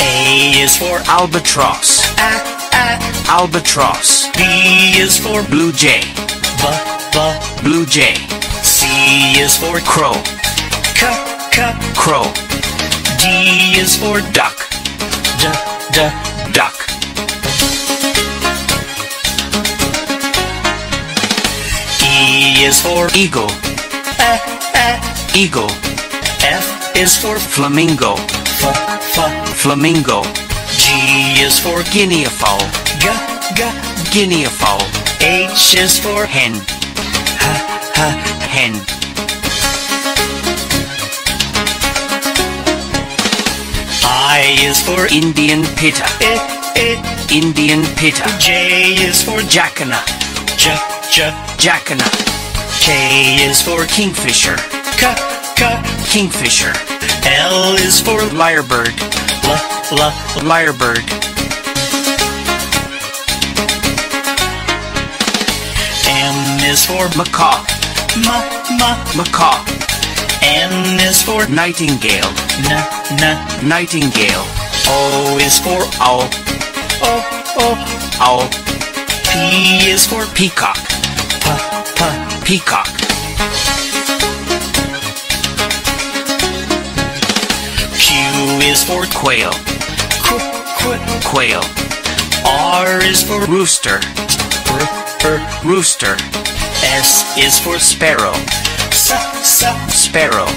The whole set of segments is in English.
A is for albatross. Albatross. B is for blue jay. Blue jay. C is for crow. Crow. D is for duck. Duck. E is for eagle. Eagle. F is for flamingo. Flamingo. G is for guinea fowl. Guinea fowl. H is for hen. Hen. I is for Indian pitta. Indian pitta. J is for jacana. Jacana. K is for kingfisher. Kingfisher. L is for lyrebird. Lyrebird. M is for macaw. Macaw. N is for nightingale. Nightingale. O is for owl. Owl. P is for peacock. Peacock. Q is for quail. Quail. R is for rooster. Rooster. S is for sparrow. Sparrow.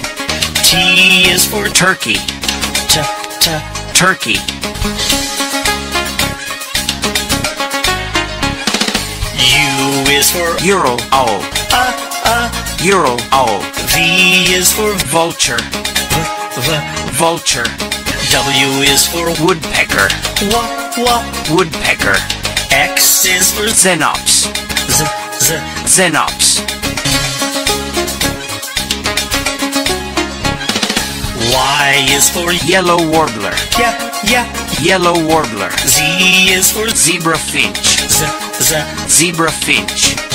T is for turkey. Turkey. U is for Ural owl. Ural owl. V is for vulture. Vulture. W is for woodpecker. Woodpecker. X is for Xenops. Xenops. Y is for yellow warbler. Yellow warbler. Z is for zebra finch. Zebra finch.